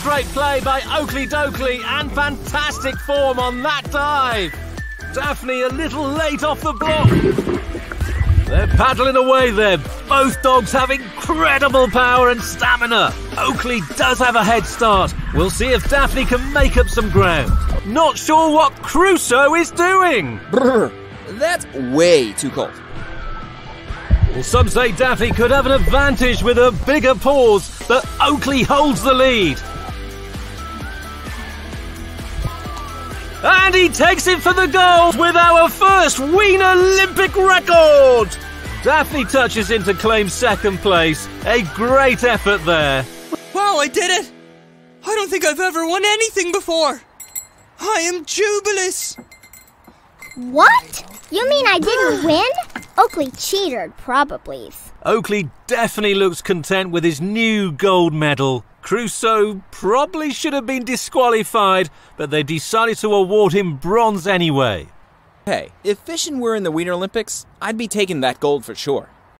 a great play by Oakley Doakley and fantastic form on that dive. Daphne a little late off the block. They're paddling away there. Both dogs have incredible power and stamina. Oakley does have a head start. We'll see if Daphne can make up some ground. Not sure what Crusoe is doing. Brr, that's way too cold. Well, some say Daphne could have an advantage with her bigger paws, but Oakley holds the lead. And he takes it for the gold with our first Wiener Olympic record! Daphne touches in to claim second place. A great effort there. Wow, I did it! I don't think I've ever won anything before. I am jubilous. What? You mean I didn't win? Oakley cheated, probably. Oakley definitely looks content with his new gold medal. Crusoe probably should have been disqualified, but they decided to award him bronze anyway. Hey, if fishing were in the Wiener Olympics, I'd be taking that gold for sure.